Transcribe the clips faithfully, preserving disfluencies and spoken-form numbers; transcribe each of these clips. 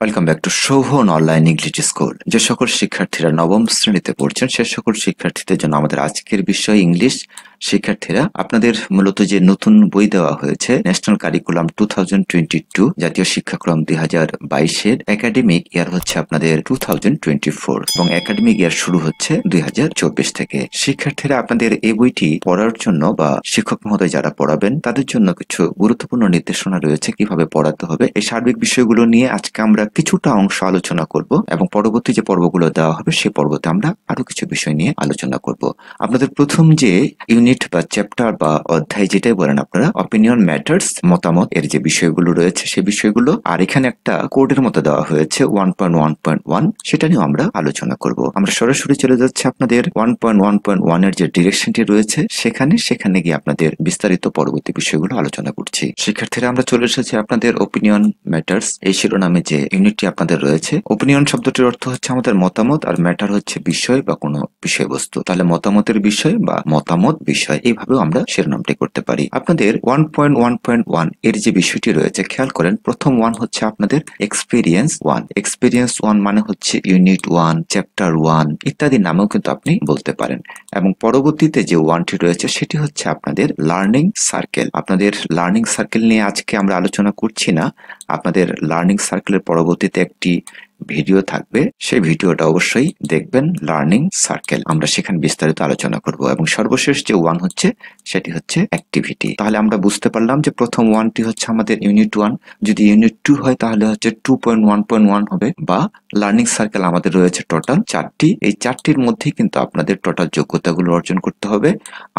Welcome back to Sovan online English school. যে সকল শিক্ষার্থীরা নবম শ্রেণীতে পড়ছেন সে সকল শিক্ষার্থীদের জন্য আমাদের আজকের বিষয় ইংলিশ। শিক্ষার্থীরা আপনাদের মূলত যে নতুন বই দেওয়া হয়েছে national curriculum two thousand twenty two, জাতীয় শিক্ষাক্রম দুই হাজার বাইশের একাডেমিক ইয়ার হচ্ছে আপনাদের টু থাউজেন্ড টোয়েন্টি ফোর, এবং একাডেমিক ইয়ার শুরু হচ্ছে দুই হাজার চব্বিশ থেকে। শিক্ষার্থীরা আপনাদের এই বইটি পড়ার জন্য বা শিক্ষক মহোদয় যারা পড়াবেন তাদের জন্য কিছু গুরুত্বপূর্ণ নির্দেশনা রয়েছে কিভাবে পড়াতে হবে। এই সার্বিক বিষয়গুলো নিয়ে আজকে আমরা কিছুটা অংশ আলোচনা করব এবং পরবর্তী যে পর্বগুলো দেওয়া হবে সে পর্বতে আমরা আরো কিছু বিষয় নিয়ে আলোচনা করব। আপনাদের প্রথম যে ইউনিট বা চ্যাপ্টার বা অধ্যায় যেটাই বলেন আপনারা, অপিনিয়ন ম্যাটার্স, মতামত, এর যে বিষয়গুলো রয়েছে সে বিষয়গুলো। আর এখানে একটা কোডের মতো দেওয়া হয়েছে one point one point one, সেটা নিয়ে আমরা আলোচনা করব। আমরা সরাসরি চলে যাচ্ছি আপনাদের one point one point one এর যে ডিরেকশনটি রয়েছে সেখানে সেখানে গিয়ে আপনাদের বিস্তারিত পরবর্তী বিষয়গুলো আলোচনা করছি। শিক্ষার্থীরা আমরা চলে এসেছি আপনাদের অপিনিয়ন ম্যাটার্স এই শিরোনামে যে ইউনিটটি আপনাদের রয়েছে। ওপিনিয়ন শব্দটির অর্থ হচ্ছে আমাদের মতামত, আর ম্যাটার হচ্ছে বিষয় বা কোনো বিষয়বস্তু। তাহলে মতামতের বিষয় বা মতামত বিষয়, এইভাবেও আমরা শিরোনামটি করতে পারি। আপনাদের one point one point one এর যে বিষয়টি রয়েছে খেয়াল করেন, প্রথম ওয়ান হচ্ছে আপনাদের এক্সপিরিয়েন্স ওয়ান। এক্সপিরিয়েন্স ওয়ান মানে হচ্ছে ইউনিট ওয়ান, চ্যাপ্টার ওয়ান ইত্যাদি নামেও কিন্তু আপনি বলতে পারেন। এবং পরবর্তীতে যে ওয়ানটি রয়েছে সেটি হচ্ছে আপনাদের লার্নিং সার্কেল। আপনাদের লার্নিং সার্কেল নিয়ে আজকে আমরা আলোচনা করছি না, আপনাদের লার্নিং সার্কেলের পরবর্তীতে একটি ভিডিও থাকবে, সেই ভিডিওটা অবশ্যই দেখবেন। লার্নিং সার্কেল আমরা সেখানে বিস্তারিত আলোচনা করব। এবং সর্বশেষ যে ওয়ান হচ্ছে সেটি হচ্ছে অ্যাক্টিভিটি। তাহলে আমরা বুঝতে পারলাম যে প্রথম ওয়ানটি হচ্ছে আমাদের ইউনিট ওয়ান, যদি ইউনিট টু হয় তাহলে হচ্ছে two point one point one হবে, বা লার্নিং সার্কেল আমাদের রয়েছে টোটাল চারটি। এই চারটির মধ্যেই কিন্তু আপনাদের টোটাল যোগ্যতাগুলো অর্জন করতে হবে।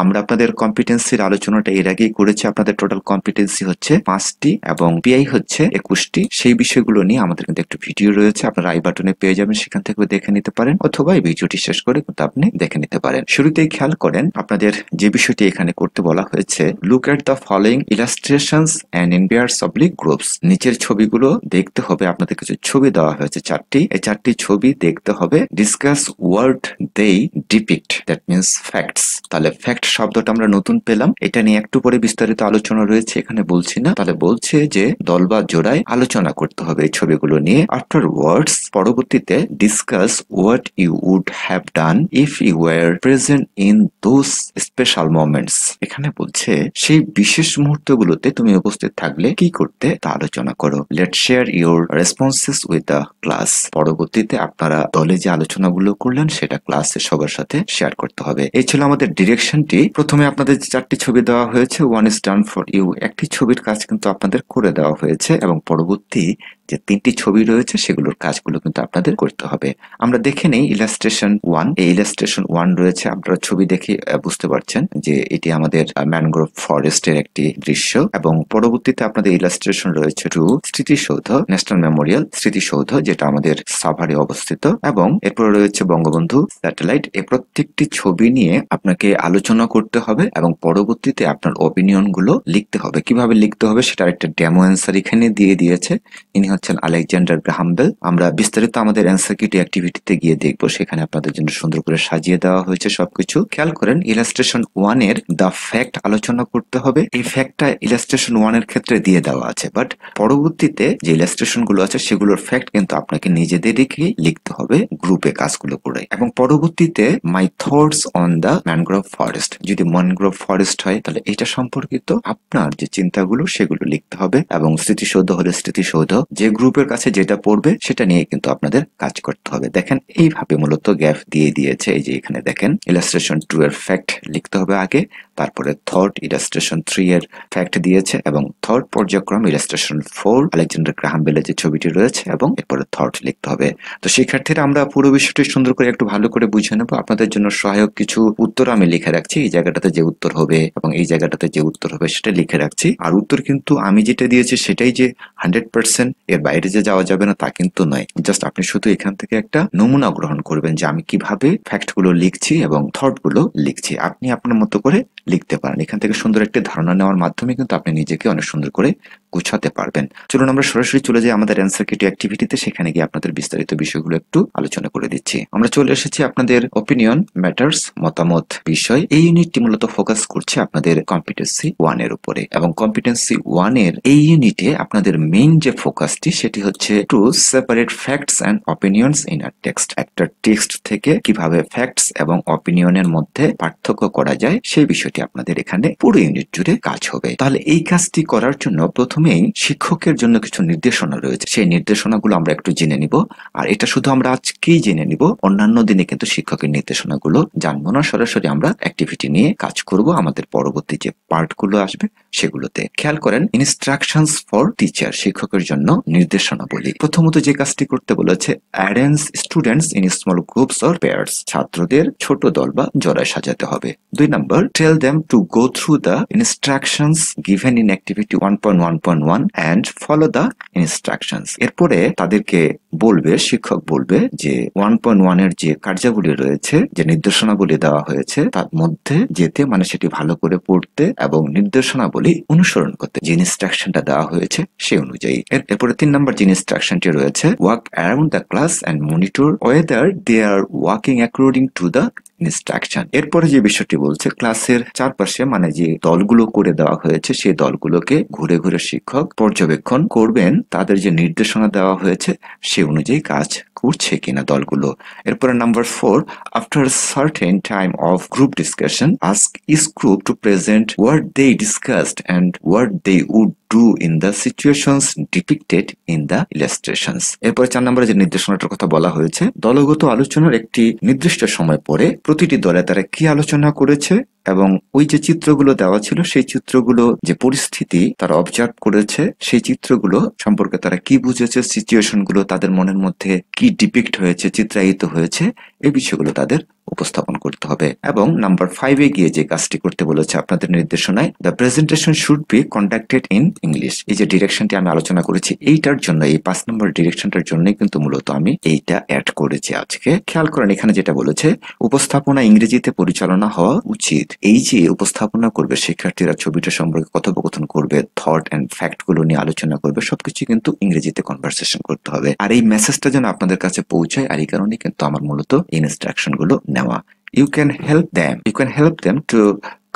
আমরা আপনাদের কম্পিটেন্সির আলোচনাটা এর আগেই করেছি। আপনাদের টোটাল কম্পিটেন্সি হচ্ছে পাঁচটি এবং পিআই হচ্ছে একুশটি। সেই বিষয়গুলো নিয়ে আমাদের কিন্তু একটি ভিডিও রয়েছে, আপনারা আই বাটনে পেয়ে যাবেন, সেখান থেকে দেখে নিতে পারেন, অথবা এই ভিডিওটি শেষ করে কিন্তু আপনি দেখে নিতে পারেন। শুরুতেই খেয়াল করেন আপনাদের যে বিষয়টি এখানে করতে বলা হয়েছে, look at the following illustrations and in pairs of groups. নিচের ছবিগুলো দেখতে হবে, আপনাদের কিছু ছবি দেওয়া হয়েছে চারটি, এই চারটি ছবি দেখতে হবে। Discuss word they depict, that means facts. তাহলে ফ্যাক্ট শব্দটা আমরা নতুন পেলাম, এটা নিয়ে একটু পরে বিস্তারিত আলোচনা রয়েছে, এখানে বলছি না। তাহলে বলছে যে দল বা জোড়ায় আলোচনা করতে হবে এই ছবিগুলো নিয়ে। আফটার ওয়ার্ড, পরবর্তীতে discuss what you would have done if you were present in those special moments. এখানে বলছে সেই বিশেষ মুহূর্তগুলোতে তুমি উপস্থিত থাকলে কি করতে তা আলোচনা করো। Let share your responses with the class. পরবর্তীতে আপনারা দলে যে আলোচনাগুলো করলেন সেটা ক্লাসে সবার সাথে শেয়ার করতে হবে। এই ছিল আমাদের ডিরেকশনটি। প্রথমে আপনাদের যে চারটি ছবি দেওয়া হয়েছে, one is done for you, একটি ছবির কাজ কিন্তু আপনাদের করে দেওয়া হয়েছে, এবং পরবর্তী যে তিনটি ছবি রয়েছে সেগুলোর কাজগুলো কিন্তু আপনাদের করতে হবে। আমরা দেখে নেই ইলাস্ট্রেশন ওয়ান। এই ইলাস্ট্রেশন ওয়ান রয়েছে, আপনারা ছবি দেখে বুঝতে পারছেন যে এটি আমাদের ম্যানগ্রোভ ফরেস্টের একটি দৃশ্য। এবং পরবর্তীতে আপনাদের ইলাস্ট্রেশন রয়েছে টু, স্মৃতিসৌধ, ন্যাশনাল মেমোরিয়াল স্মৃতিসৌধ যেটা আমাদের সাভারে অবস্থিত, এবং এরপর রয়েছে বঙ্গবন্ধু স্যাটেলাইট। এ প্রত্যেকটি ছবি নিয়ে আপনাকে আলোচনা করতে হবে এবং পরবর্তীতে আপনার অপিনিয়ন গুলো লিখতে হবে। কিভাবে লিখতে হবে সেটার একটা ডেমো অ্যান্সার এখানে দিয়ে দিয়েছে, ইনি হচ্ছেন আলেকজান্ডার গ্রাহাম বেল। আমরা বিস্তারিত আমাদের অ্যান্সার কিট অ্যাক্টিভিটিতে গিয়ে দেখবো, সেখানে আপনাদের জন্য সুন্দর করে সাজিয়ে দেওয়া হয়েছে সবকিছু। খেয়াল করেন ইলাস্ট্রেশন ওয়ান এর দ্য ফ্যাক্ট আলোচনা করতে হবে, এই ফ্যাক্টটা ইলাস্ট্রেশন ওয়ান এর ক্ষেত্রে দিয়ে দেওয়া আছে, বাট পরবর্তীতে যে ইলাস্ট্রেশন গুলো আছে সেগুলোর ফ্যাক্ট কিন্তু আপনাকে নিজেদের রেখে লিখতে হবে গ্রুপে কাজগুলো করে। এবং পরবর্তীতে my thoughts on the mangrove forest, যদি ম্যানগ্রোভ ফরেস্ট হয় তাহলে এটা সম্পর্কিত আপনার যে চিন্তাগুলো সেগুলো লিখতে হবে। এবং স্মৃতিসৌধ হলে স্মৃতিসৌধ, যে গ্রুপের কাছে যেটা পড়বে সেটা নিয়ে কিন্তু আপনাদের কাজ করতে হবে। দেখেন এইভাবে মূলত গ্যাপ দিয়ে দিয়েছে, এই যে এখানে দেখেন ইলাস্ট্রেশন টু এর ফ্যাক্ট লিখতে হবে আগে, তারপরে থট ইলাস্ট্রেশন থ্রি এর ফ্যাক্ট দিয়েছে, এবং থট পর্যায়ক্রম ইলাস্ট্রেশন ফোর, আলেকজান্ডার গ্রাহাম বেলের যে ছবিটি রয়েছে, এবং এরপরে থট লিখতে হবে। তো শিক্ষার্থীরা আমরা পুরো বিষয়টি সুন্দর করে একটু ভালো করে বুঝে নেবো। আপনাদের জন্য সহায়ক কিছু উত্তর আমি লিখে রাখছি, এই জায়গাটাতে যে উত্তর হবে এবং এই জায়গাটাতে যে উত্তর হবে সেটা লিখে রাখছি। আর উত্তর কিন্তু আমি যেটা দিয়েছি সেটাই যে হান্ড্রেড পার্সেন্ট, এর বাইরে যে যাওয়া যাবে না তা কিন্তু নয়। জাস্ট আপনি শুধু এখান থেকে একটা নমুনা গ্রহণ করবেন যে আমি কিভাবে ফ্যাক্ট গুলো লিখছি এবং থট গুলো লিখছি, আপনি আপনার মতো করে লিখতে পারেন। এখান থেকে সুন্দর একটি ধারণা নেওয়ার মাধ্যমে কিন্তু আপনি নিজেকে অনেক সুন্দর করে গুছাতে পারবেন। চলুন আমরা সরাসরি চলে যাই আমাদের অ্যান্সার কিটি অ্যাক্টিভিটিতে, সেখানে গিয়ে আপনাদের বিস্তারিত বিষয়গুলো একটু আলোচনা করে দিচ্ছি। আমরা চলে এসেছি আপনাদের অপিনিয়ন ম্যাটার্স, মতামত বিষয়। এই ইউনিটটি মূলত ফোকাস করছে আপনাদের কম্পিটেন্সি ওয়ান এর উপরে, এবং কম্পিটেন্সি ওয়ান এর এই ইউনিটে আপনাদের মেইন যে ফোকাসটি সেটি হচ্ছে to separate facts and opinions in a text. একটা টেক্সট থেকে কিভাবে ফ্যাক্টস এবং অপিনিয়নের মধ্যে পার্থক্য করা যায় সেই বিষয়টি আপনাদের এখানে পুরো ইউনিট জুড়ে কাজ হবে। তাহলে এই কাজটি করার জন্য প্রথমেই শিক্ষকের জন্য কিছু নির্দেশনা রয়েছে, সেই নির্দেশনাগুলো আমরা একটু জেনে নিব। আর এটা শুধু আমরা আজকেই জেনে নিব, অন্যান্য দিনে কিন্তু শিক্ষকের নির্দেশনাগুলো জানবো না, সরাসরি আমরা অ্যাক্টিভিটি নিয়ে কাজ করব আমাদের পরবর্তী যে পার্টগুলো আসবে সেগুলোতে। খেয়াল করেন, ইনস্ট্রাকশনস ফর টিচার, শিক্ষকের জন্য নির্দেশনাবলী। প্রথমত যে কাজটি করতে বলেছে, arrange students in small groups or pairs, ছাত্রদের ছোট দল বা জোড়ায় সাজাতে হবে। দুই নম্বর, tell them to go through the instructions given in activity one point one point one and follow the instructions. এরপরে তাদেরকে বলবে, শিক্ষক বলবে যে ওয়ান পয়েন্ট ওয়ান এর যে কার্যাবলী রয়েছে, যে নির্দেশনাবলী দেওয়া হয়েছে তার মধ্যে যেতে, মানে সেটি ভালো করে পড়তে এবং নির্দেশনাবলী অনুসরণ করতে, যে ইনস্ট্রাকশনটা দেওয়া হয়েছে সেই অনুযায়ী। এরপরে তিন নম্বর যে ইনস্ট্রাকশনটি রয়েছে, walk around the class and monitor whether they are walking according to the instruction. এরপরে যে বিষয়টি বলছে, ক্লাসের চারপাশে মানে যে দলগুলো করে দেওয়া হয়েছে সেই দলগুলোকে ঘুরে ঘুরে শিক্ষক পর্যবেক্ষণ করবেন, তাদের যে নির্দেশনা দেওয়া হয়েছে সে অনুযায়ী কাজ করছে কিনা দলগুলো। এরপরে number four, after certain time of group discussion ask each group to present what they discussed and what they would do in the situations depicted in the illustrations. এরপরে চার নম্বরে যে নির্দেশনাটার কথা বলা হয়েছে, দলগত আলোচনার একটি নির্দিষ্ট সময় পরে প্রতিটি দলে তারা কি আলোচনা করেছে এবং ওই যে চিত্রগুলো দেওয়া ছিল সেই চিত্রগুলো, যে পরিস্থিতি তারা অবজার্ভ করেছে সেই চিত্রগুলো সম্পর্কে তারা কি বুঝেছে, সিচুয়েশনগুলো তাদের মনের মধ্যে কি ডিপিক্ট হয়েছে, চিত্রায়িত হয়েছে, এই বিষয়গুলো তাদের উপস্থাপন করতে হবে। এবং নাম্বার ফাইভে গিয়ে যে কাজটি করতে বলেছে আপনাদের নির্দেশনায়, the presentation should be conducted in English. এই যে ডিরেকশনটি আমি আলোচনা করেছি এইটার জন্য, এই পাঁচ নম্বর ডিরেকশনটার জন্যই কিন্তু মূলত আমি এইটা অ্যাড করেছি আজকে। খেয়াল করেন এখানে যেটা বলেছে, উপস্থাপনা ইংরেজিতে পরিচালনা হওয়া উচিত। এই যে উপস্থাপনা করবে শিক্ষার্থীরা, ছবিটা সম্পর্কে কথোপকথন করবে, থট অ্যান্ড ফ্যাক্ট গুলো নিয়ে আলোচনা করবে, সবকিছু কিন্তু ইংরেজিতে কনভারসেশন করতে হবে। আর এই মেসেজটা যেন আপনাদের কাছে পৌঁছায়, আর এই কারণে কিন্তু আমার মূলত ইনস্ট্রাকশন গুলো নেওয়া। You can help them you can help them to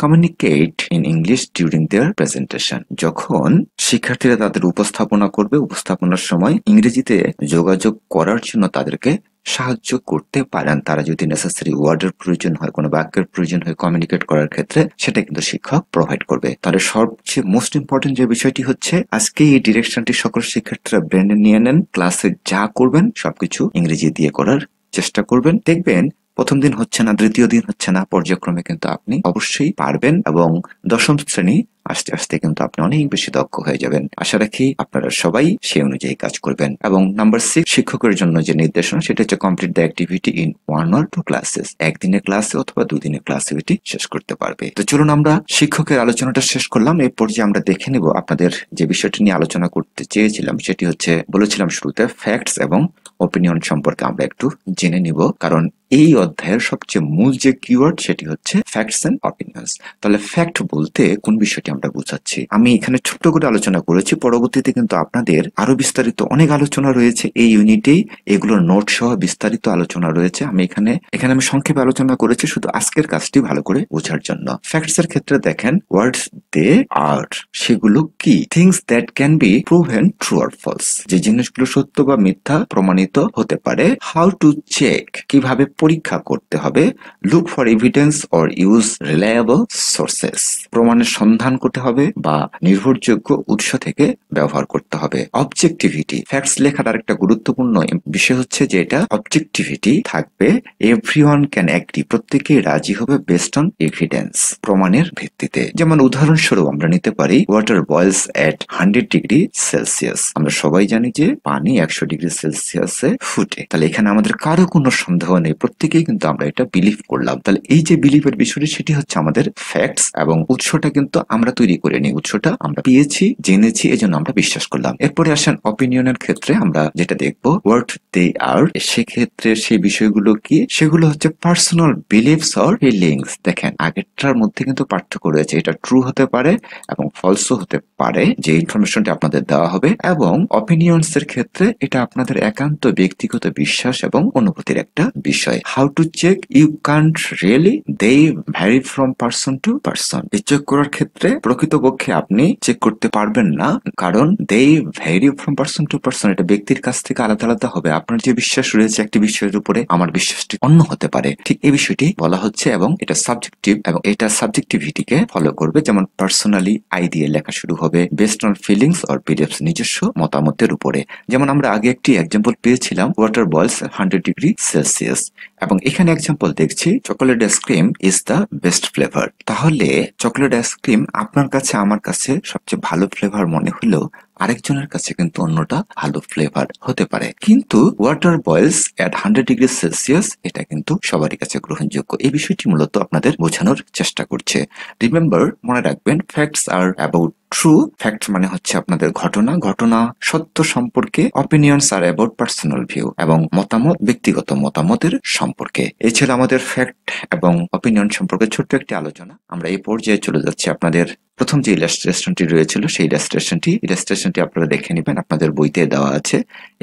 communicate in English during their presentation. যখন শিক্ষার্থীরা তাদের উপস্থাপনা করবে, উপস্থাপনার সময় ইংরেজিতে যোগাযোগ করার জন্য তাদেরকে সাহায্য করতে পারেন। তারা যদি নেসেসারি ওয়ার্ডের প্রয়োজন হয়, কোনো বাক্যের প্রয়োজন হয় কমিউনিকেট করার ক্ষেত্রে, সেটা কিন্তু শিক্ষক প্রোভাইড করবে। তাহলে সবচেয়ে মোস্ট ইম্পর্টেন্ট যে বিষয়টি হচ্ছে, আজকে এই ডিরেকশনটি সকল শিক্ষার্থীরা ব্রেনে নিয়ে নেন, ক্লাসে যা করবেন সবকিছু ইংরেজি দিয়ে করার চেষ্টা করবেন। দেখবেন প্রথম দিন হচ্ছে না, দ্বিতীয় দিন হচ্ছে না, পর্যায়ক্রমে কিন্তু আপনি অবশ্যই পারবেন এবং দশম শ্রেণী আস্তে আস্তে কিন্তু আপনি অনেক বেশি দক্ষ হয়ে যাবেন। আশা রাখি আপনারা সবাই সেই অনুযায়ী কাজ করবেন। এবং নাম্বার সিক্স, শিক্ষকের জন্য যে নির্দেশনা সেটা হচ্ছে, complete the activity in one or two classes. একদিনের ক্লাসে অথবা দুদিনের ক্লাসে এটি শেষ করতে পারবে। তো চলুন আমরা শিক্ষকের আলোচনাটা শেষ করলাম। এই পর্যায়ে আমরা দেখে নেব আপনাদের যে বিষয়টি নিয়ে আলোচনা করতে চেয়েছিলাম সেটি হচ্ছে, বলেছিলাম শুরুতে ফ্যাক্টস এবং অপিনিয়ন সম্পর্কে আমরা একটু জেনে নিব, কারণ এই অধ্যায়ের সবচেয়ে মূল যে কিওয়ার্ড সেটি হচ্ছে ফ্যাক্টস এন্ড অপিনিয়ন্স। তাহলে ফ্যাক্ট বলতে কোন বিষয়টি আমরা বুঝাচ্ছি, আমি এখানে ছোট্ট করে আলোচনা করেছি। পরবর্তীতে কিন্তু আপনাদের আরো বিস্তারিত অনেক আলোচনা রয়েছে এই ইউনিটেই, এগুলোর নোট সহ বিস্তারিত আলোচনা রয়েছে। আমি এখানে এখানে আমি সংক্ষেপে আলোচনা করেছি শুধু আজকের কাজটি ভালো করে বোঝার জন্য। ফ্যাক্টস এর ক্ষেত্রে দেখেন, ওয়ার্ডস দে আর, সেগুলো কি, things that can be proven true or false, যে জিনিসগুলো সত্য বা মিথ্যা প্রমাণিত হতে পারে। হাউ টু চেক, কিভাবে পরীক্ষা করতে হবে। Look for evidence or use reliable sources, প্রমাণের সন্ধান করতে হবে বা নির্ভরযোগ্য উৎস থেকে ব্যবহার করতে হবে। অবজেক্টিভিটি, ফ্যাক্টস লেখার আরেকটা গুরুত্বপূর্ণ বিষয় হচ্ছে যে এটা অবজেক্টিভিটি থাকবে। এভরিওয়ান ক্যান এগ্রি, প্রত্যেকেই রাজি হবে বেসড অন এভিডেন্স, প্রমাণের ভিত্তিতে। যেমন উদাহরণস্বরূপ আমরা নিতে পারি, water boils at hundred degree Celsius, আমরা সবাই জানি যে পানি একশো ডিগ্রি সেলসিয়াসে ফুটে। তাহলে এখানে আমাদের কারো কোনো সন্দেহ নেই, প্রত্যেকেই কিন্তু আমরা এটা বিলিভ করলাম। তাহলে এই যে বিলিভের বিষয়টি সেটি হচ্ছে আমাদের ফ্যাক্টস, এবং উৎসটা কিন্তু আমরা তৈরি করে নিই, উৎসটা আমরা পেয়েছি, জেনেছি, এজন্য আমরা বিশ্বাস করলাম। এরপরে আসেন অপিনিয়নের ক্ষেত্রে আমরা যেটা দেখবো হোয়াট দে আর, সেক্ষেত্রে সেই বিষয়গুলো কি, সেগুলো হচ্ছে পার্সোনাল বিলিভস অর ফিলিংস। দেখেন আগেরটার মধ্যে কিন্তু পার্থক্য রয়েছে, এটা ট্রু হতে পারে এবং ফলসও হতে পারে যে ইনফরমেশনটা আপনাদের দেওয়া হবে, এবং অপিনিয়ন্স এর ক্ষেত্রে এটা আপনাদের একান্ত ব্যক্তিগত বিশ্বাস এবং অনুভূতির একটা বিষয়। How to check, you can't really, they vary from person to person. এই চেক করার ক্ষেত্রে প্রকৃতপক্ষে আপনি চেক করতে পারবেন না, কারণ they vary from person to person, এটা ব্যক্তির কাছ থেকে আলাদা আলাদা হবে। আপনার যে বিশ্বাস রয়েছে একটি বিষয়ের উপরে, আমার বিশ্বাসটি অন্য হতে পারে, ঠিক এই বিষয়টি বলা হচ্ছে, এবং এটা সাবজেক্টিভ এবং এটা সাবজেক্টিভিটিকে ফলো করবে। যেমন পার্সোনালি আই দিয়ে লেখা শুরু হবে, based on feelings or beliefs, নিজস্ব মতামতের উপরে। যেমন আমরা আগে একটি এক্সাম্পল পেয়েছিলাম water boils hundred degree Celsius, এবং এখানে এক্সাম্পল দেখছি chocolate ice cream is the best flavour. তাহলে চকোলেট আইসক্রিম আপনার কাছে, আমার কাছে সবচেয়ে ভালো ফ্লেভার মনে হলেও আরেকজনের কাছে কিন্তু অন্যটা ভালো ফ্লেভার হতে পারে। কিন্তু water boils at hundred degree Celsius এটা কিন্তু সবারই কাছে গ্রহণযোগ্য। এই বিষয়টি মূলত আপনাদের বোঝানোর চেষ্টা করছে। রিমেম্বার, মনে রাখবেন facts are about true, fact মানে হচ্ছে আপনাদের ঘটনা, ঘটনা সত্য সম্পর্কে, opinions are about personal view, এবং মতামত ব্যক্তিগত মতামতের সম্পর্কে। এই ছিল আমাদের ফ্যাক্ট এবং অপিনিয়ন সম্পর্কে ছোট্ট একটি আলোচনা। আমরা এই পর্যায়ে চলে যাচ্ছি আপনাদের প্রথম যে ইলাস্ট্রেশনটি রয়েছিল সেই ইলাস্ট্রেশনটি ইলাস্ট্রেশনটি আপনারা দেখে নেবেন, আপনাদের বইতে দেওয়া আছে।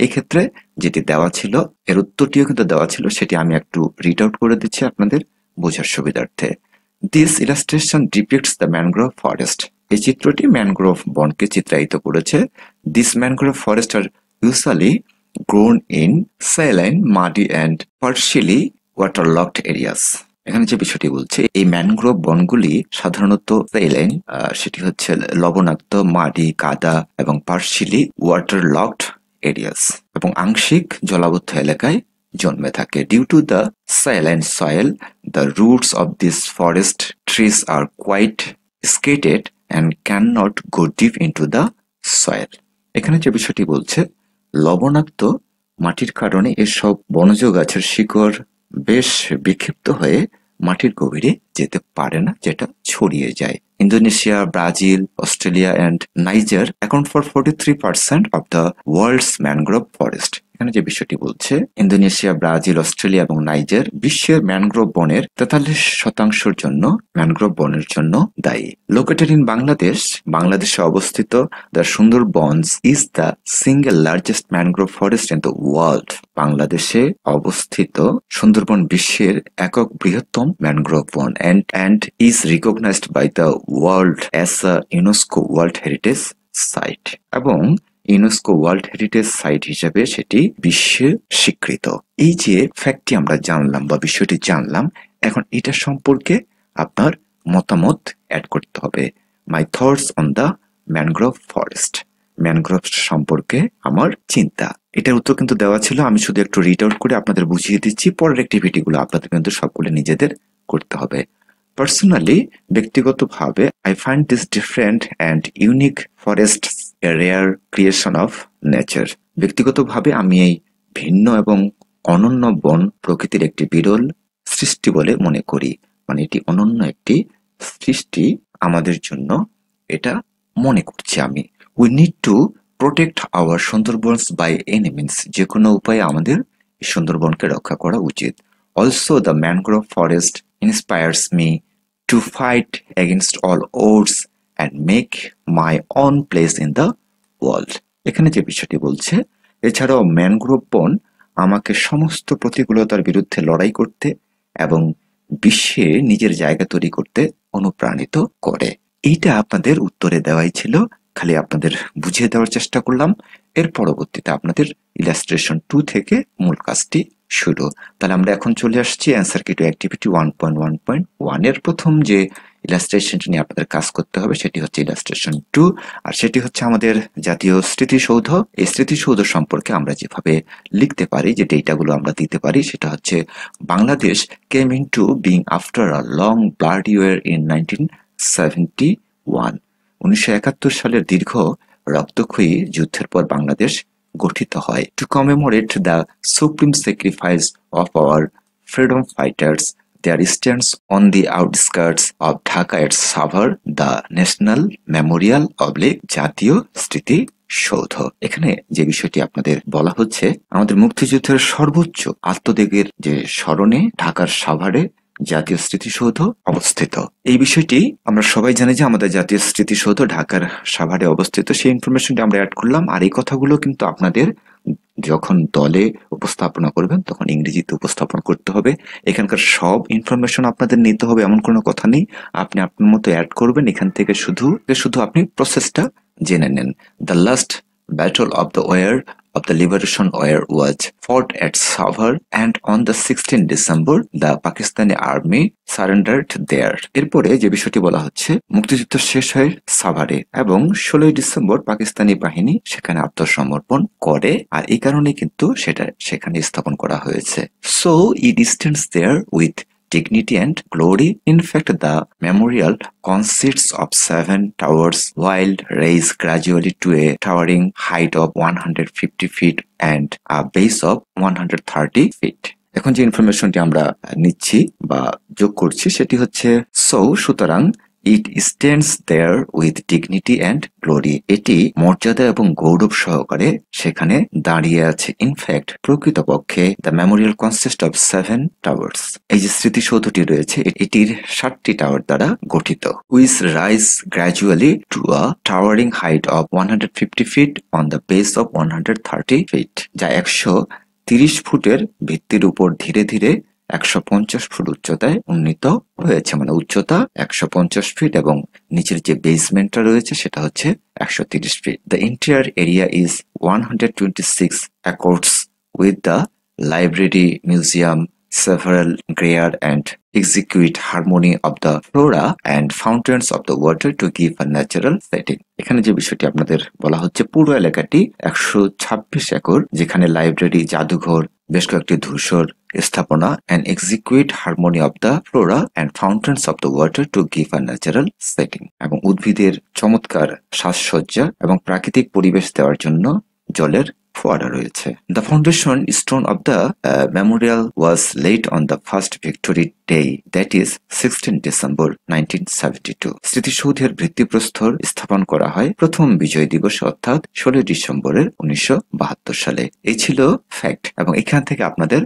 এই ক্ষেত্রে যেটি দেওয়া ছিল এর উত্তরটিও কিন্তু দেওয়া ছিল, সেটি আমি একটু রিড আউট করে দিচ্ছি আপনাদের বোঝার সুবিধার্থে। This illustration depicts the mangrove forest, এই চিত্রটি ম্যানগ্রোভ বনকে চিত্রায়িত করেছে। This mangrove forest are usually grown in saline, muddy and partially waterlogged areas. এখানে যে বিষয়টি বলছে, এই ম্যানগ্রোভ বনগুলি সাধারণত সাইলাইন, সেটি হচ্ছে লবণাক্ত, মাটি, কাদা এবং পার্শিয়ালি ওয়াটারলকড এরিয়াস, এবং আংশিক জলাবদ্ধ এলাকায় জন্মে থাকে। Due to the saline soil, the roots of this forest trees are quite scattered and can not go deep into the soil. এখানে যে বিষয়টি বলছে, লবণাক্ত মাটির কারণে এসব বনজ গাছের শিকড় বেশ বিক্ষিপ্ত হয়ে মাটির গভীরে যেতে পারে না, যেটা ছড়িয়ে যায়। Indonesia, Brazil, Australia and Niger account for forty three percent of the world's mangrove forest. এখানে যে বিষয়টি বলছে, ইন্দোনেশিয়া, ব্রাজিল, অস্ট্রেলিয়া এবং নাইজার বিশ্বের ম্যানগ্রোভ বনের তেতাল্লিশ শতাংশের জন্য ম্যানগ্রোভ বনের জন্য দায়ী। লোকেটেড ইন বাংলাদেশ, বাংলাদেশে অবস্থিত the Sundarbans is the single largest mangrove forest in the world. বাংলাদেশে অবস্থিত সুন্দরবন বিশ্বের একক বৃহত্তম ম্যানগ্রোভ বন, and and is recognised by the world as a UNESCO world heritage site, এবং ইউনেস্কো ওয়ার্ল্ড হেরিটেজ সাইট হিসেবে সেটি বিশ্বে স্বীকৃত। এই যে ফ্যাক্টটি আমরা জানলাম বা বিষয়টি জানলাম, এখন এটা সম্পর্কে আপনার মতামত অ্যাড করতে হবে। My thoughts on the mangrove forest, mangrove সম্পর্কে আমার চিন্তা। এটার উত্তর কিন্তু দেওয়া ছিল, আমি শুধু একটু রিড আউট করে আপনাদের বুঝিয়ে দিচ্ছি, পরের অ্যাক্টিভিটিগুলো আপনাদের কিন্তু সবগুলো নিজেদের করতে হবে। পার্সোনালি, ব্যক্তিগতভাবে, I find this different and unique forest a rare creation of nature. ব্যক্তিগতভাবে আমি এই ভিন্ন এবং অনন্য বন প্রকৃতির একটি বিরল সৃষ্টি বলে মনে করি, মানে এটি অনন্য একটি সৃষ্টি আমাদের জন্য, এটা মনে করছি আমি। We need to protect our Sundarbans by any means, যে কোনো উপায়ে আমাদের সুন্দরবনকে রক্ষা করা উচিত। Also the mangrove forest inspires me to fight against all odds and make my own place in the world. এখানে যে বিষয়টি বলছে, এছাড়াও ম্যানগ্রোভ বন আমাকে সমস্ত প্রতিকূলতার বিরুদ্ধে লড়াই করতে এবং বিশ্বে নিজের জায়গা তৈরি করতে অনুপ্রাণিত করে। এইটা আপনাদের উত্তরে দেওয়াই ছিল, খালি আপনাদের বুঝিয়ে দেওয়ার চেষ্টা করলাম। এর পরবর্তীতে আপনাদের ইলাস্ট্রেশন টু থেকে মূল কাজটি শুরু। তাহলে আমরা এখন চলে আসছি অ্যান্সার কি to activity one point one point one এর প্রথম যে ইলাস্ট্রেশনটি নিয়ে আপনাদের কাজ করতে হবে সেটি হচ্ছে ইলাস্ট্রেশন টু, আর সেটি হচ্ছে আমাদের জাতীয় স্মৃতিসৌধ। এই স্মৃতিসৌধ সম্পর্কে আমরা যেভাবে লিখতে পারি, যে ডেটাগুলো আমরা দিতে পারি, সেটা হচ্ছে Bangladesh came into being after a long blood year in nineteen seventy one উনিশশো একাত্তর সালের দীর্ঘ রক্তক্ষয়ী যুদ্ধের পর বাংলাদেশ গঠিত হয়। To commemorate the supreme sacrifice of our freedom fighters their stands on the outskirts of Dhaka at Savar, the National Memorial oblique Jatio Smriti Shoudho. এখানে যে বিষয়টি আপনাদের বলা হচ্ছে আমাদের মুক্তিযুদ্ধের সর্বোচ্চ আত্মত্যাগের যে স্মরণে ঢাকার সাভারে জাতীয় স্মৃতিসৌধ অবস্থিত। এই বিষয়টি আমরা সবাই জানি যে আমাদের জাতীয় স্মৃতিসৌধ ঢাকার সাভারে অবস্থিত, সেই ইনফরমেশনটি আমরা অ্যাড করলাম। আর এই কথাগুলো কিন্তু আপনাদের যখন দলে উপস্থাপনা করবেন তখন ইংরেজিতে উপস্থাপন করতে হবে। এখানকার সব ইনফরমেশন আপনাদের নিতে হবে এমন কোনো কথা নেই, আপনি আপনার মতো অ্যাড করবেন। এখান থেকে শুধু শুধু আপনি প্রসেসটা জেনে নেন। The last battle of the war of the liberation war was fought at Savar, and on the sixteenth of December the Pakistani army surrendered there. এরপরে যে বিষয়টি বলা হচ্ছে মুক্তিযুদ্ধ শেষ হয় সাভারে এবং ষোলোই ডিসেম্বর পাকিস্তানি বাহিনী সেখানে আত্মসমর্পণ করে, আর এই কারণে কিন্তু সেটা সেখানে স্থাপন করা হয়েছে। So it stands there with dignity and glory. In fact, the memorial consists of seven towers, while raised gradually to a towering height of one hundred fifty feet and a base of one hundred thirty feet. এখন যে ইনফরমেশনটি আমরা নিচ্ছি বা যোগ করছি সেটি হচ্ছে so সুতরাং it stands there with dignity and glory. এটি মর্যাদা এবং গৌরব সহকারে সেখানে দাঁড়িয়ে আছে। ইনফ্যাক্ট প্রকৃতপক্ষে the memorial consist of seven towers, এই যে স্মৃতিসৌধটি রয়েছে এটির সাতটি টাওয়ার দ্বারা গঠিত। Which rise gradually to a towering height of one hundred fifty feet on the base of one hundred thirty feet যা একশো তিরিশ ফুটের ভিত্তির উপর ধীরে ধীরে একশো পঞ্চাশ ফুট উচ্চতায় উন্নীত হয়েছে। মানে উচ্চতা একশো পঞ্চাশ ফিট এবং নিচের যে বেসমেন্টটা রয়েছে সেটা হচ্ছে একশো তিরিশ feet. The interior area is one hundred twenty six accords with the library, museum, several greyer and execute harmony of the flora and fountains of the water to give a natural setting. এখানে যে বিষয়টি আপনাদের বলা হচ্ছে পুরো এলাকাটি একশো ছাব্বিশ একর যেখানে লাইব্রেরি, জাদুঘর, বেশ কয়েকটি ধূসর স্থাপনা and execute harmony of the flora and fountains of the water to give a natural setting এবং উদ্ভিদের চমৎকার সাজসজ্জা এবং প্রাকৃতিক পরিবেশ দেওয়ার জন্য জলের ফোয়ারা রয়েছে। The foundation stone of the memorial was laid on the first victory day that is sixteen December nineteen seventy two. স্মৃতিসৌধের ভিত্তিপ্রস্তর স্থাপন করা হয় প্রথম বিজয় দিবসে অর্থাৎ ষোলোই ডিসেম্বরের উনিশশো বাহাত্তর সালে। এই ছিল ফ্যাক্ট, এবং এখান থেকে আপনাদের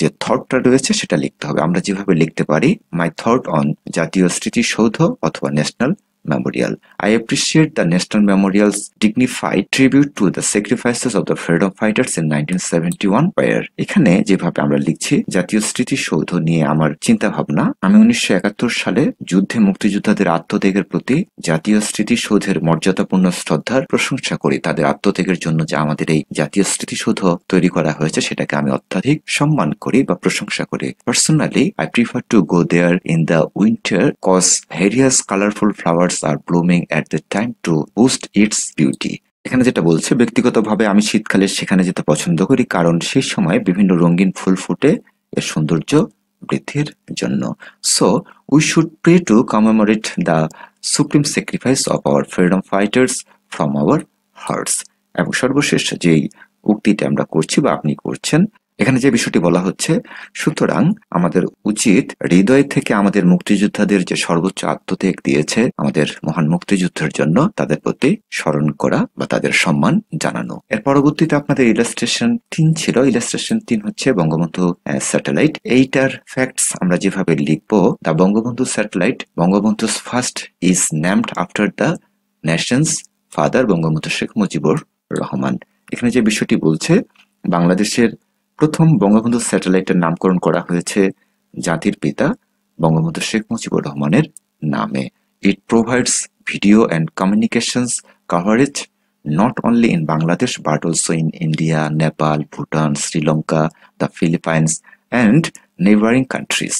যে থটটা রয়েছে সেটা লিখতে হবে। আমরা যেভাবে লিখতে পারি মাই থট অন জাতীয় স্মৃতিসৌধ অথবা national memorial. I appreciate the National Memorial's dignified tribute to the sacrifices of the freedom fighters in nineteen seventy-one where. এখানে যেভাবে আমরা লিখছি জাতীয় স্মৃতিসৌধ নিয়ে আমার চিন্তা ভাবনা, আমি উনিশশো একাত্তর সালে যুদ্ধে মুক্তিযোদ্ধাদের আত্মত্যাগের প্রতি জাতীয় স্মৃতিসৌধের মর্যাদাপূর্ণ শ্রদ্ধার প্রশংসা করি। তাদের আত্মত্যাগের জন্য যা আমাদের এই জাতীয় স্মৃতিসৌধ তৈরি করা হয়েছে সেটাকে আমি অত্যাধিক সম্মান করি বা প্রশংসা করি। Personally, I prefer to go there in the winter cause various colorful flowers are blooming at the time to boost its beauty. এখানে যেটা বলছে ব্যক্তিগতভাবে আমি শীতকালে সেখানে যেতে পছন্দ করি কারণ সেই সময় বিভিন্ন রঙিন ফুল ফোটে এর সৌন্দর্য বৃদ্ধির জন্য। So we should pray to commemorate the supreme sacrifice of our freedom fighters from our hearts. এবং সর্বশেষ যে উক্তিটা আমরা করছি বা আপনি করছেন এখানে যে বিষয়টি বলা হচ্ছে সুতরাং আমাদের উচিত হৃদয় থেকে আমাদের মুক্তিযোদ্ধাদের যে সর্বোচ্চ আত্মত্যাগ দিয়েছে আমাদের মহান মুক্তিযুদ্ধের জন্য তাদের প্রতি স্মরণ করা বা তাদের সম্মান জানানো। এর পরবর্তীতে আপনাদের ইলাস্ট্রেশন তিন ছিল। ইলাস্ট্রেশন তিন হচ্ছে বঙ্গবন্ধু স্যাটেলাইট। এইটার ফ্যাক্টস আমরা যেভাবে লিখবো the Bangabandhu satellite Bangabandhu first is named after the nation's father Bangabandhu Sheikh Mujibur Rahman. এখানে যে বিষয়টি বলছে বাংলাদেশের প্রথম বঙ্গবন্ধু স্যাটেলাইটের নামকরণ করা হয়েছে জাতির পিতা বঙ্গবন্ধু শেখ মুজিবুর রহমানের নামে। It provides video and communications coverage not only in Bangladesh but also in India, Nepal, Bhutan, Sri Lanka, the Philippines and neighbouring countries.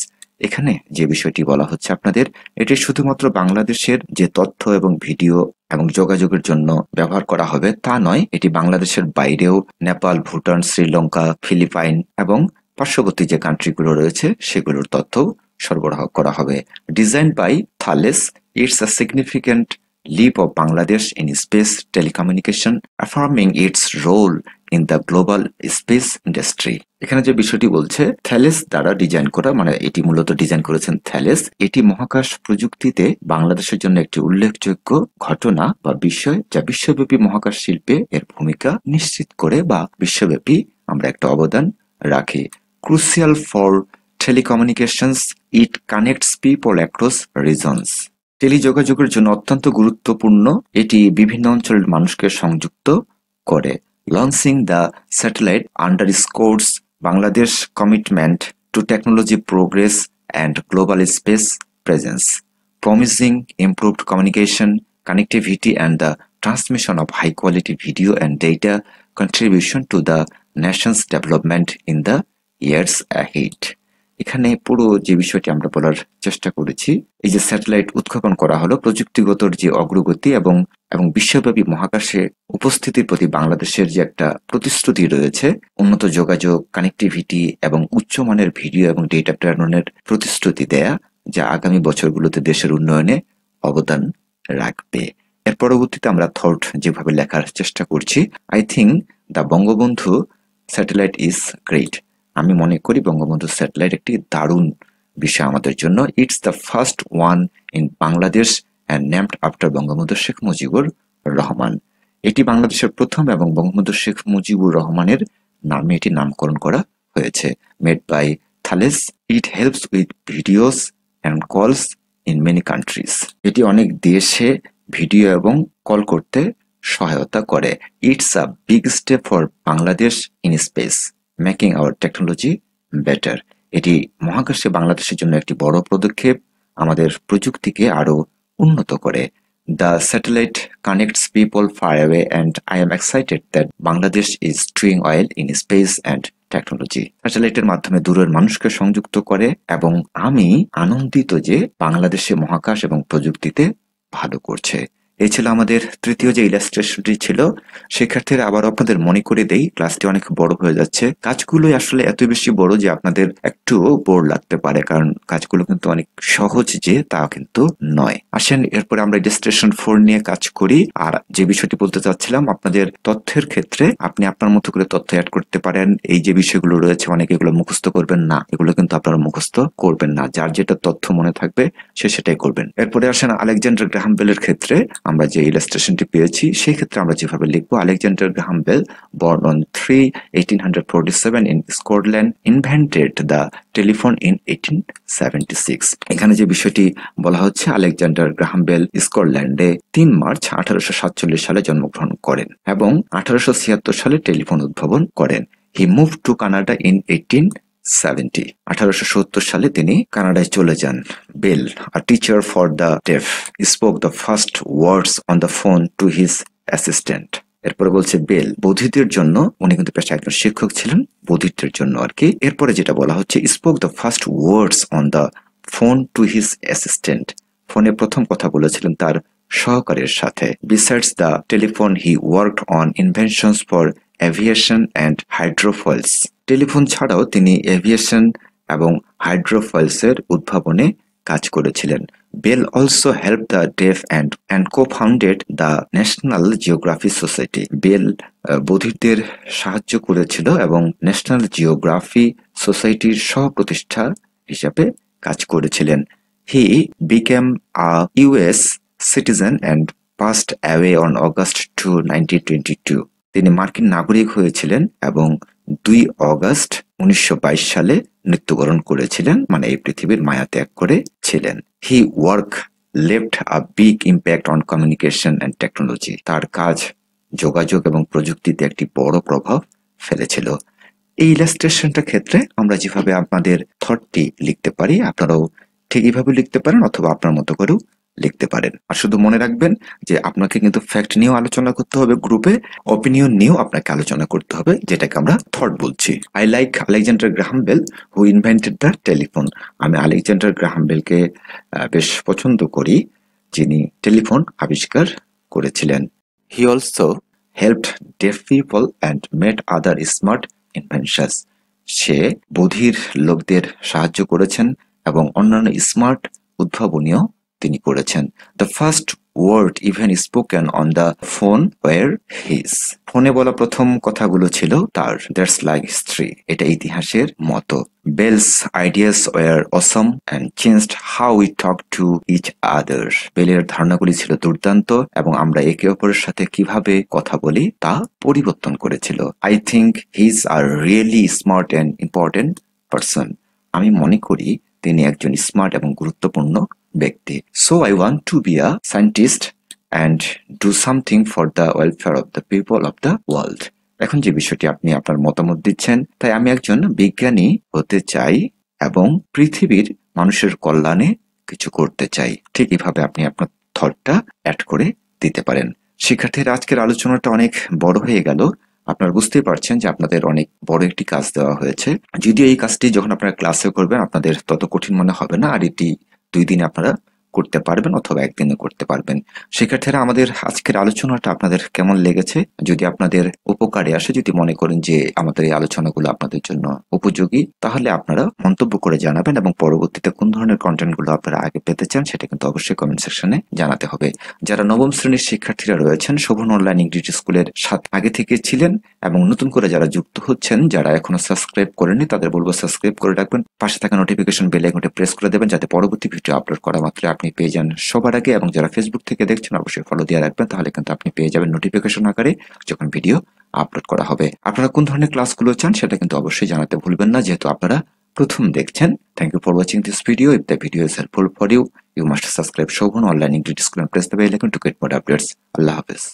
এখানে যে বিষয়টি বলা হচ্ছে আপনাদের এটি শুধুমাত্র বাংলাদেশের যে তথ্য এবং ভিডিও এবং যোগাযোগের জন্য ব্যবহার করা হবে তা নয়, এটি বাংলাদেশের বাইরেও নেপাল, ভুটান, শ্রীলঙ্কা, ফিলিপাইন এবং পার্শ্ববর্তী যে কান্ট্রিগুলো রয়েছে সেগুলোর তথ্য সরবরাহ করা হবে। Design by Thales, it's a significant leap of Bangladesh in space telecommunication, affirming its role in the global space industry. এখানে যে বিষয়টি বলছে থ্যালেস দ্বারা ডিজাইন করা, মানে এটি মূলত ডিজাইন করেছেন থ্যালেস। এটি মহাকাশ প্রযুক্তিতে বাংলাদেশের জন্য একটি উল্লেখযোগ্য ঘটনা বা বিষয় যা বিশ্বব্যাপী মহাকাশ শিল্পে এর ভূমিকা নিশ্চিত করে বা বিশ্বব্যাপী আমরা একটা অবদান রাখি। Crucial for telecommunications, it connects people across regions. টেলিযোগাযোগের জন্য অত্যন্ত গুরুত্বপূর্ণ, এটি বিভিন্ন অঞ্চলের মানুষকে সংযুক্ত করে। Launching the satellite underscores Bangladesh commitment to technology progress and global space presence, promising improved communication, connectivity and the transmission of high quality video and data contribution to the nation's development in the years ahead. এখানে পুরো যে বিষয়টি আমরা বলার চেষ্টা করেছি, এই যে স্যাটেলাইট উৎক্ষেপণ করা হলো, প্রযুক্তিগত যে অগ্রগতি এবং এবং বিশ্বব্যাপী মহাকাশে উপস্থিতির প্রতি বাংলাদেশের যে একটা প্রতিশ্রুতি রয়েছে, উন্নত যোগাযোগ, কানেক্টিভিটি এবং উচ্চমানের ভিডিও এবং ডেটা প্রেরণের প্রতিশ্রুতি দেয়া, যা আগামী বছরগুলোতে দেশের উন্নয়নে অবদান রাখবে। এর পরবর্তীতে আমরা থট যেভাবে লেখার চেষ্টা করছি, I think the Bangabandhu satellite is great. আমি মনে করি বঙ্গবন্ধু স্যাটেলাইট একটি দারুণ বিষয় আমাদের জন্য। It's the first one in Bangladesh and named after Bangabandhu Sheikh Mujibur Rahman. এটি বাংলাদেশের প্রথম এবং বঙ্গবন্ধু শেখ মুজিবুর রহমানের নামে এটি নামকরণ করা হয়েছে। Made by Thales, it helps with videos and calls in many countries. এটি অনেক দেশে ভিডিও এবং কল করতে সহায়তা করে। It's a big step for Bangladesh in space, making our technology better. এটি মহাকাশে বাংলাদেশের জন্য একটি বড় পদক্ষেপ, আমাদের প্রযুক্তিকে আরও উন্নত করে। The satellite connects people far away and I am excited that Bangladesh is doing well in space and technology. স্যাটেলাইটের মাধ্যমে দূরের মানুষকে সংযুক্ত করে এবং আমি আনন্দিত যে বাংলাদেশে মহাকাশ এবং প্রযুক্তিতে ভালো করছে। এই ছিল আমাদের তৃতীয় যে ইলাস্ট্রেশনটি ছিল। শিক্ষার্থীরা, আবার আপনাদের মনে করে দেই, ক্লাসটি অনেক বড় হয়ে যাচ্ছে। কাজগুলো আসলে এত বেশি বড় যে আপনাদের একটু বোর লাগতে পারে, কারণ কাজগুলো কিন্তু অনেক সহজ যে তা কিন্তু নয়। আসেন এরপরে আমরা ইলাস্ট্রেশন ফোর নিয়ে কাজ করি। আর যে বিষয়টি বলতে চাচ্ছিলাম, আপনাদের তথ্যের ক্ষেত্রে আপনি আপনার মতো করে তথ্য অ্যাড করতে পারেন। এই যে বিষয়গুলো রয়েছে, অনেকে এগুলো মুখস্থ করবেন না, এগুলো কিন্তু আপনারা মুখস্থ করবেন না, যার যেটা তথ্য মনে থাকবে সে সেটাই করবেন। এরপরে আসেন আলেকজান্ডার গ্রাহাম বেলের ক্ষেত্রে আমরা যে ইলাস্ট্রেশনটি পেয়েছি সেই ক্ষেত্রে আমরা যেভাবে লিখবো, Alexander Graham Bell born on three eighteen forty-seven in Scotland, invented the telephone in eighteen seventy-six. এখানে যে বিষয়টি বলা হচ্ছে, আলেকজান্ডার গ্রাহাম বেল স্কটল্যান্ডে তিন মার্চ আঠারোশো সাতচল্লিশ সালে জন্মগ্রহণ করেন এবং আঠারোশো ছিয়াত্তর সালে টেলিফোন উদ্ভাবন করেন। He move to Canada in eighteen seventy আঠারোশো সত্তর সালে তিনি কানাডায় চলে যান। Bell, a teacher for the deaf, spoke the first words on the phone to his assistant. এরপরে বলছে বেল বধিরদের জন্য, উনি কিন্তু পেশায় একজন শিক্ষক ছিলেন, বধিরদের জন্য আর কি। এরপরে যেটা বলা হচ্ছে, spoke the first words on the phone to his assistant, ফোনে প্রথম কথা বলেছিলেন তার সহকারীর সাথে। Besides the telephone he worked on inventions for aviation and hydrofoils. Telephone ছাড়াও তিনি এভিয়েশন এবং হাইড্রোফয়েলসের উদ্ভাবনে কাজ করেছিলেন। Bell also help the deaf and and co founded the national geography society. Bell বধিরদের সাহায্য করেছিল এবং ন্যাশনাল জিওগ্রাফি সোসাইটির সহপ্রতিষ্ঠা হিসাবে কাজ করেছিলেন। He became a US citizen and passed away on August two nineteen twenty two. তিনি মার্কিন নাগরিক হয়েছিলেন এবং দুই অগাস্ট উনিশশো বাইশ সালে মৃত্যুবরণ করেছিলেন, মানে এই পৃথিবীর মায়া ত্যাগ করেছিলেন। He work left a big impact on communication and technology. তার কাজ যোগাযোগ এবং প্রযুক্তিতে একটি বড় প্রভাব ফেলেছিল। এই ইলাস্ট্রেশনটার ক্ষেত্রে আমরা যেভাবে আপনাদের থটটি লিখতে পারি, আপনারাও ঠিক এইভাবে লিখতে পারেন অথবা আপনার মতো করেও লিখতে পারেন। আর শুধু মনে রাখবেন যে আপনাকে কিন্তু ফ্যাক্ট নিয়েও আলোচনা করতে হবে, গ্রুপে অপিনিয়ন নিয়েও আপনাকে আলোচনা করতে হবে, যেটাকে আমরা থট বলছি। I like Alexander Graham Bell who invented the telephone. আমি আলেকজান্ডার গ্রাহাম বেলকে বেশ পছন্দ করি যিনি টেলিফোন আবিষ্কার করেছিলেন। He also helped deaf people and made other smart inventions. সে বধির লোকদের সাহায্য করেছেন এবং অন্যান্য স্মার্ট উদ্ভাবনীয় তিনি করেছেন। The first word even spoken on the phone were his. Phone bola prothom kothagulo chilo tar. That's like history. Eta itihasher moto. Bell's ideas were awesome and changed how we talk to each other. Belleর ধারণাগুলি ছিল দুর্দান্ত এবং আমরা একে অপরের সাথে কিভাবে কথা বলি তা পরিবর্তন করেছিল। I think he's a really smart and important person. আমি মনে করি তিনি একজন স্মার্ট এবং গুরুত্বপূর্ণ ব্যক্তি। So I want to be a scientist and do something for the welfare of the people of the world. এখন যে বিষয়টি আপনি আপনার মতামত দিচ্ছেন তাই আমি একজন বিজ্ঞানী হতে চাই এবং পৃথিবীর মানুষের কল্যাণে কিছু করতে চাই। ঠিক এইভাবে আপনি আপনার থটটা অ্যাড করে দিতে পারেন। শিক্ষার্থীরা আজকের আলোচনাটা অনেক বড় হয়ে গেল। আপনারা বুঝতে পারছেন যে আপনাদের অনেক বড় একটি কাজ দেওয়া হয়েছে। যদিও এই কাজটি যখন আপনারা ক্লাসে করবেন আপনাদের তত কঠিন মনে হবে না, আর এটি দুই দিনে আপনারা করতে পারবেন অথবা একদিনে করতে পারবেন। শিক্ষার্থীরা আমাদের আজকের আলোচনাটা আপনাদের কেমন লেগেছে? যদি আপনাদের উপকারে আসে, যদি মনে করেন যে আমাদের এই আলোচনাগুলো আপনাদের জন্য উপযোগী, তাহলে আপনারা মন্তব্য করে জানাবেন এবং পরবর্তীতে কোন ধরনের কন্টেন্টগুলো আপনারা আগে পেতে চান সেটা কিন্তু অবশ্যই কমেন্ট সেকশনে জানাতে হবে। যারা নবম শ্রেণীর শিক্ষার্থীরা রয়েছেন শোভন অনলাইন ইংলিশ স্কুলের সাথে আগে থেকে ছিলেন এবং নতুন করে যারা যুক্ত হচ্ছেন, যারা এখনো সাবস্ক্রাইব করেননি তাদের বলবো সাবস্ক্রাইব করে রাখবেন, পাশে থাকা নোটিফিকেশন বেল আইকনটা প্রেস করে দেবেন যাতে পরবর্তী ভিডিও আপলোড করা মাত্র আপনি পেয়ে যান সবার আগে। এবং যারা ফেসবুক থেকে দেখছেন অবশ্যই ফলো দিয়ে রাখবেন, তাহলে কিন্তু আপনি পেয়ে যাবেন নোটিফিকেশন আকারে যখন ভিডিও আপলোড করা হবে। আপনারা কোন ধরনের ক্লাসগুলো চান সেটা কিন্তু অবশ্যই জানাতে ভুলবেন না, যেহেতু আপনারা প্রথম দেখছেন। Thank you for watching this video. If the video is helpful for you, you must subscribe Shovan online English school and press the bell icon to get more updates. আল্লাহ হাফেজ।